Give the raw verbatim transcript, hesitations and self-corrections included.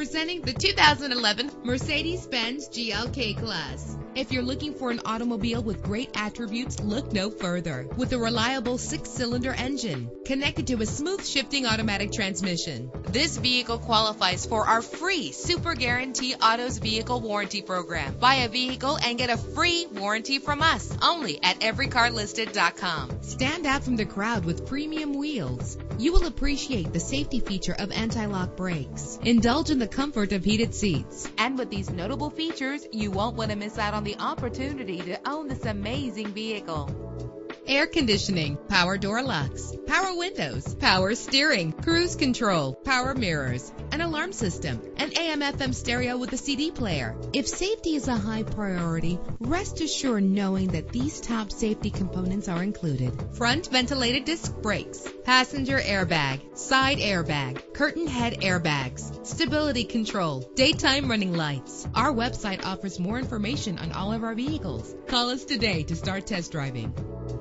Presenting the two thousand eleven Mercedes-Benz G L K Class. If you're looking for an automobile with great attributes, look no further. With a reliable six-cylinder engine connected to a smooth shifting automatic transmission, this vehicle qualifies for our free Super Guarantee Autos Vehicle Warranty Program. Buy a vehicle and get a free warranty from us only at every car listed dot com. Stand out from the crowd with premium wheels. You will appreciate the safety feature of anti-lock brakes. Indulge in the comfort of heated seats. And with these notable features, you won't want to miss out on the opportunity to own this amazing vehicle. Air conditioning, power door locks, power windows, power steering, cruise control, power mirrors, an alarm system, an A M F M stereo with a C D player. If safety is a high priority, rest assured knowing that these top safety components are included. Front ventilated disc brakes, passenger airbag, side airbag, curtain head airbags, stability control, daytime running lights. Our website offers more information on all of our vehicles. Call us today to start test driving.